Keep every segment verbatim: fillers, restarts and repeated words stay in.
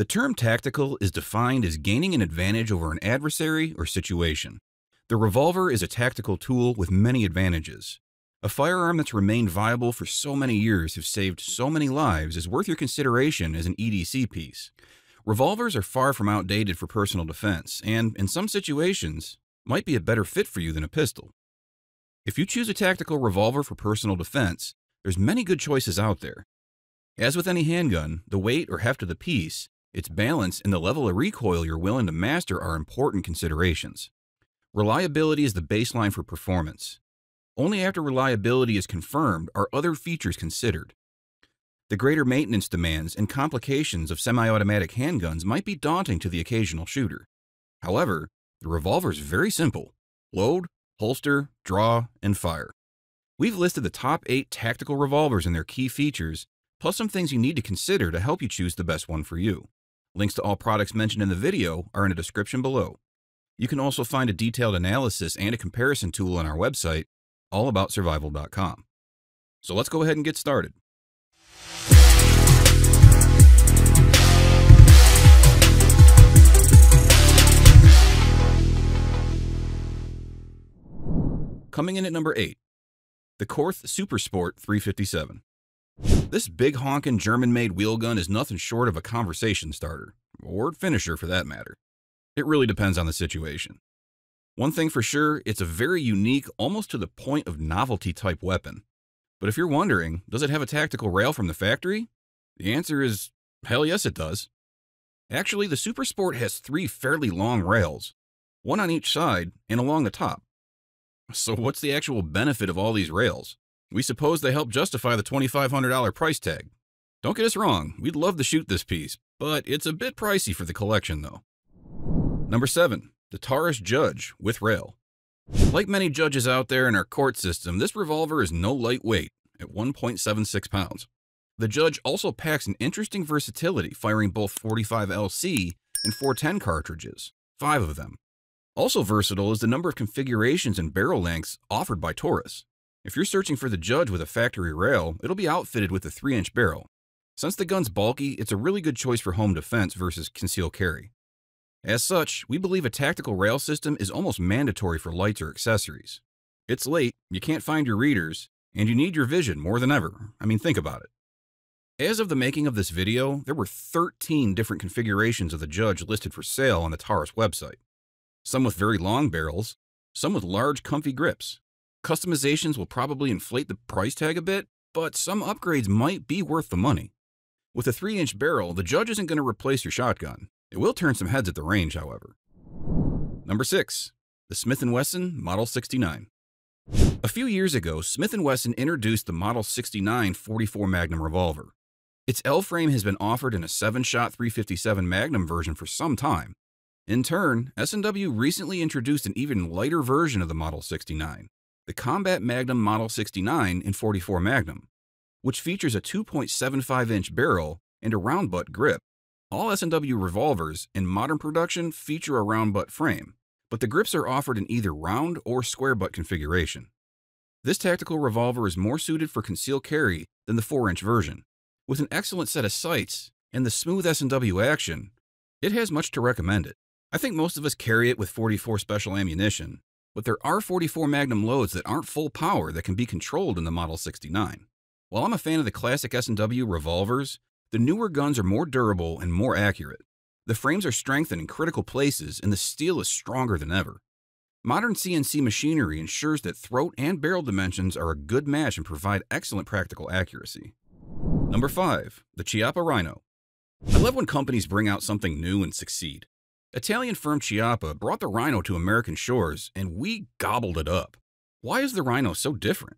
The term tactical is defined as gaining an advantage over an adversary or situation. The revolver is a tactical tool with many advantages. A firearm that's remained viable for so many years has saved so many lives is worth your consideration as an E D C piece. Revolvers are far from outdated for personal defense and, in some situations, might be a better fit for you than a pistol. If you choose a tactical revolver for personal defense, there's many good choices out there. As with any handgun, the weight or heft of the piece, its balance, and the level of recoil you're willing to master are important considerations. Reliability is the baseline for performance. Only after reliability is confirmed are other features considered. The greater maintenance demands and complications of semi-automatic handguns might be daunting to the occasional shooter. However, the revolver is very simple. Load, holster, draw, and fire. We've listed the top eight tactical revolvers and their key features, plus some things you need to consider to help you choose the best one for you. Links to all products mentioned in the video are in the description below. You can also find a detailed analysis and a comparison tool on our website, all about survival dot com. So let's go ahead and get started. Coming in at number eight, the Korth Super Sport three fifty-seven. This big honkin' German-made wheel gun is nothing short of a conversation starter, or finisher for that matter. It really depends on the situation. One thing for sure, it's a very unique, almost to the point of novelty type weapon. But if you're wondering, does it have a tactical rail from the factory? The answer is, hell yes it does. Actually, the Super Sport has three fairly long rails, one on each side and along the top. So what's the actual benefit of all these rails? We suppose they help justify the twenty-five hundred dollar price tag. Don't get us wrong, we'd love to shoot this piece, but it's a bit pricey for the collection though. Number seven, the Taurus Judge with rail. Like many judges out there in our court system, this revolver is no lightweight at one point seven six pounds. The Judge also packs an interesting versatility, firing both forty-five L C and four ten cartridges, five of them. Also versatile is the number of configurations and barrel lengths offered by Taurus. If you're searching for the Judge with a factory rail, it'll be outfitted with a three inch barrel. Since the gun's bulky, it's a really good choice for home defense versus concealed carry. As such, we believe a tactical rail system is almost mandatory for lights or accessories. It's late, you can't find your readers, and you need your vision more than ever. I mean, think about it. As of the making of this video, there were thirteen different configurations of the Judge listed for sale on the Taurus website. Some with very long barrels, some with large comfy grips. Customizations will probably inflate the price tag a bit, but some upgrades might be worth the money. With a three inch barrel, the Judge isn't going to replace your shotgun. It will turn some heads at the range, however. Number six, the Smith and Wesson Model sixty-nine. A few years ago, Smith and Wesson introduced the Model sixty-nine forty-four Magnum revolver. Its L-frame has been offered in a seven shot three fifty-seven Magnum version for some time. In turn, S and W recently introduced an even lighter version of the Model sixty-nine. The Combat Magnum Model sixty-nine and forty-four Magnum, which features a two point seven five inch barrel and a round butt grip. All S and W revolvers in modern production feature a round butt frame, but the grips are offered in either round or square butt configuration. This tactical revolver is more suited for concealed carry than the four inch version. With an excellent set of sights and the smooth S and W action, it has much to recommend it. I think most of us carry it with forty-four special ammunition, but there are forty-four Magnum loads that aren't full power that can be controlled in the Model sixty-nine. While I'm a fan of the classic S and W revolvers, the newer guns are more durable and more accurate. The frames are strengthened in critical places and the steel is stronger than ever. Modern C N C machinery ensures that throat and barrel dimensions are a good match and provide excellent practical accuracy. Number five, the Chiappa Rhino. I love when companies bring out something new and succeed. Italian firm Chiappa brought the Rhino to American shores, and we gobbled it up. Why is the Rhino so different?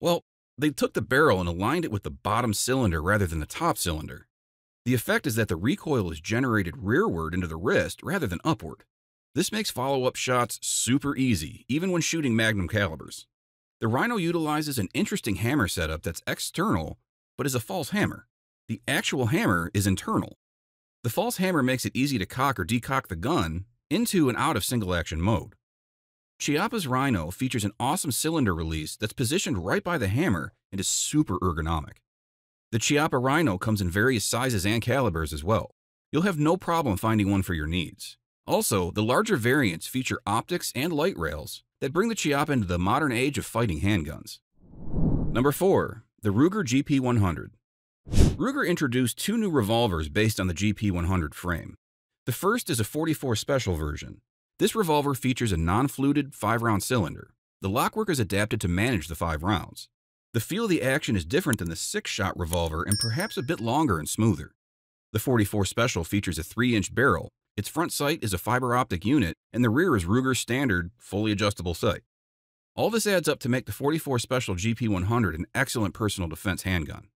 Well, they took the barrel and aligned it with the bottom cylinder rather than the top cylinder. The effect is that the recoil is generated rearward into the wrist rather than upward. This makes follow-up shots super easy, even when shooting Magnum calibers. The Rhino utilizes an interesting hammer setup that's external, but is a false hammer. The actual hammer is internal. The false hammer makes it easy to cock or decock the gun into and out of single-action mode. Chiappa's Rhino features an awesome cylinder release that's positioned right by the hammer and is super ergonomic. The Chiappa Rhino comes in various sizes and calibers as well. you'll have no problem finding one for your needs. Also, the larger variants feature optics and light rails that bring the Chiappa into the modern age of fighting handguns. Number four. The Ruger G P one hundred. Ruger introduced two new revolvers based on the G P one hundred frame. The first is a forty-four Special version. This revolver features a non-fluted five round cylinder. The lockwork is adapted to manage the five rounds. The feel of the action is different than the six shot revolver and perhaps a bit longer and smoother. The forty-four Special features a three inch barrel, its front sight is a fiber optic unit, and the rear is Ruger's standard, fully adjustable sight. All this adds up to make the forty-four Special G P one hundred an excellent personal defense handgun.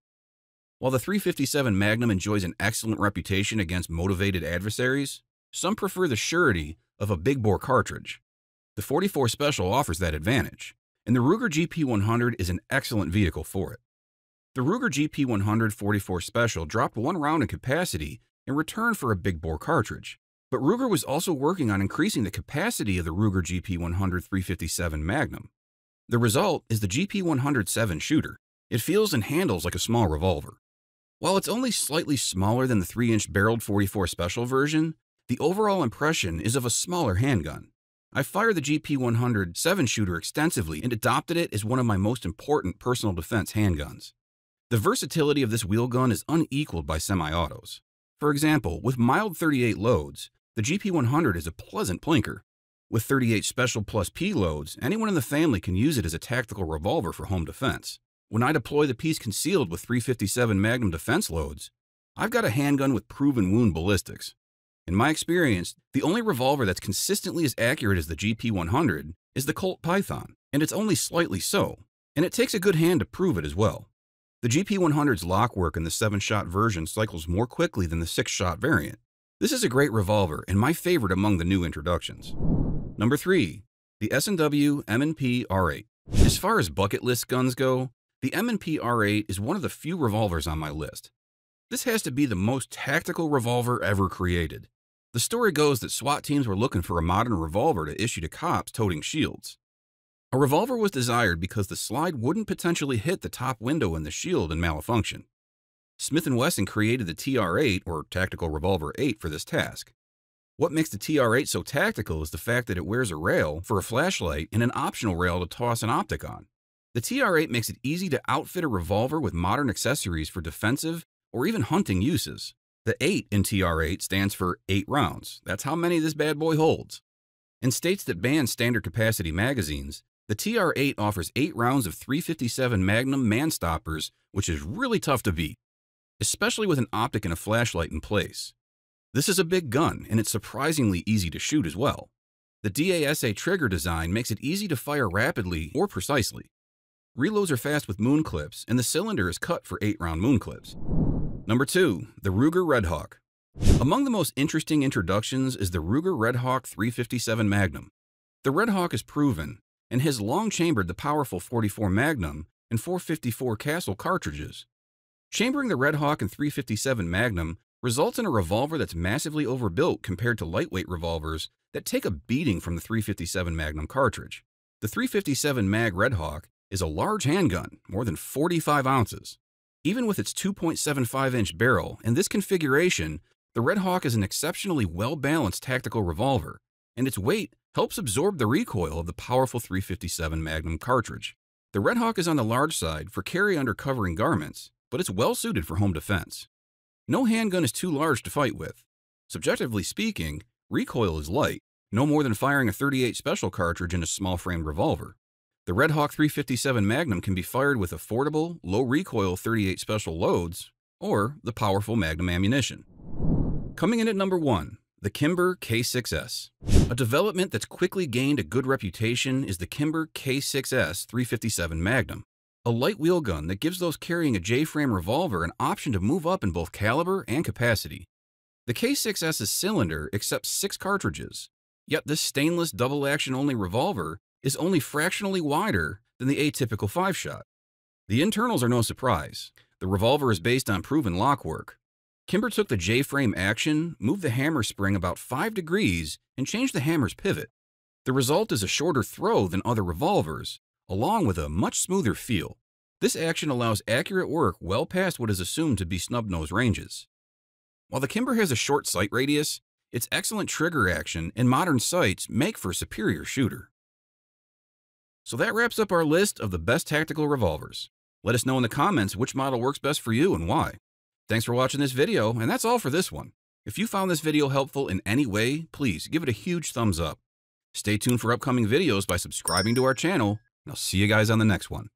While the three fifty-seven Magnum enjoys an excellent reputation against motivated adversaries, some prefer the surety of a big bore cartridge. The forty-four Special offers that advantage, and the Ruger G P one hundred is an excellent vehicle for it. The Ruger G P one hundred forty-four Special dropped one round in capacity in return for a big bore cartridge, but Ruger was also working on increasing the capacity of the Ruger G P one hundred three fifty-seven Magnum. The result is the G P one oh seven shooter. It feels and handles like a small revolver. While it's only slightly smaller than the three inch barreled forty-four Special version, the overall impression is of a smaller handgun. I fired the G P one hundred seven shooter extensively and adopted it as one of my most important personal defense handguns. The versatility of this wheel gun is unequaled by semi-autos. For example, with mild thirty-eight loads, the G P one hundred is a pleasant plinker. With thirty-eight Special plus P loads, anyone in the family can use it as a tactical revolver for home defense. When I deploy the piece concealed with three fifty-seven Magnum defense loads, I've got a handgun with proven wound ballistics. In my experience, the only revolver that's consistently as accurate as the G P one hundred is the Colt Python, and it's only slightly so, and it takes a good hand to prove it as well. The G P one hundred's lockwork in the seven shot version cycles more quickly than the six shot variant. This is a great revolver and my favorite among the new introductions. Number three. The S and W M and P R eight. As far as bucket list guns go, the M and P R eight is one of the few revolvers on my list. This has to be the most tactical revolver ever created. The story goes that SWAT teams were looking for a modern revolver to issue to cops toting shields. A revolver was desired because the slide wouldn't potentially hit the top window in the shield and malfunction. Smith and Wesson created the T R eight, or Tactical Revolver eight, for this task. What makes the T R eight so tactical is the fact that it wears a rail for a flashlight and an optional rail to toss an optic on. The T R eight makes it easy to outfit a revolver with modern accessories for defensive or even hunting uses. The eight in T R eight stands for eight rounds. That's how many this bad boy holds. In states that ban standard capacity magazines, the T R eight offers eight rounds of three fifty-seven Magnum man stoppers, which is really tough to beat, especially with an optic and a flashlight in place. This is a big gun, and it's surprisingly easy to shoot as well. The DASA trigger design makes it easy to fire rapidly or precisely. Reloads are fast with moon clips, and the cylinder is cut for eight round moon clips. Number two. The Ruger Redhawk. Among the most interesting introductions is the Ruger Redhawk three fifty-seven Magnum. The Redhawk is proven and has long chambered the powerful forty-four Magnum and four fifty-four Castle cartridges. Chambering the Redhawk and three fifty-seven Magnum results in a revolver that's massively overbuilt compared to lightweight revolvers that take a beating from the three fifty-seven Magnum cartridge. The three fifty-seven Mag Redhawk is a large handgun, more than forty-five ounces. Even with its two point seven five inch barrel and this configuration, the Redhawk is an exceptionally well-balanced tactical revolver, and its weight helps absorb the recoil of the powerful three fifty-seven Magnum cartridge. The Redhawk is on the large side for carry under covering garments, but it's well suited for home defense. No handgun is too large to fight with. Subjectively speaking, recoil is light, no more than firing a thirty-eight Special cartridge in a small-framed revolver. The Redhawk three fifty-seven Magnum can be fired with affordable, low-recoil thirty-eight Special loads or the powerful Magnum ammunition. Coming in at number one. The Kimber K six S. A development that's quickly gained a good reputation is the Kimber K six S three fifty-seven Magnum, a light wheel gun that gives those carrying a J-frame revolver an option to move up in both caliber and capacity. The K six S's cylinder accepts six cartridges, yet this stainless double-action-only revolver is only fractionally wider than the atypical five shot. The internals are no surprise. The revolver is based on proven lockwork. Kimber took the J-frame action, moved the hammer spring about five degrees, and changed the hammer's pivot. The result is a shorter throw than other revolvers, along with a much smoother feel. This action allows accurate work well past what is assumed to be snub-nose ranges. While the Kimber has a short sight radius, its excellent trigger action and modern sights make for a superior shooter. So that wraps up our list of the best tactical revolvers. Let us know in the comments which model works best for you and why. Thanks for watching this video, and that's all for this one. If you found this video helpful in any way, please give it a huge thumbs up. Stay tuned for upcoming videos by subscribing to our channel, and I'll see you guys on the next one.